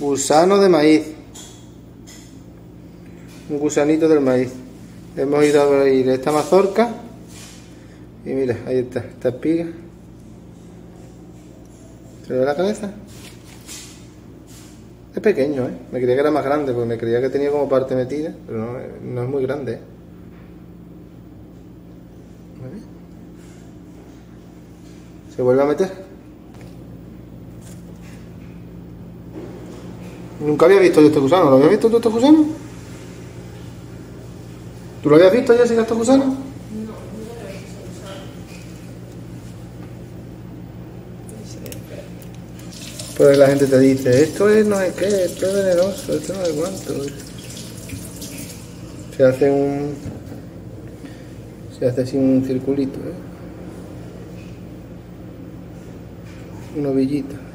Gusano de maíz. Un gusanito del maíz. Hemos ido a abrir esta mazorca. Y mira, ahí está, esta espiga. ¿Se le ve la cabeza? Es pequeño, ¿eh? Me creía que era más grande, porque me creía que tenía como parte metida, pero no, no es muy grande, ¿eh? ¿Vale? Se vuelve a meter. Nunca había visto yo este gusano. ¿Lo habías visto tú este gusano? ¿Tú lo habías visto ya sin estos gusanos? No, nunca lo había visto gusano. Pues la gente te dice, esto es no sé qué, esto es venenoso, esto no sé cuánto. Se hace un... se hace así un circulito, ¿eh? Un ovillito.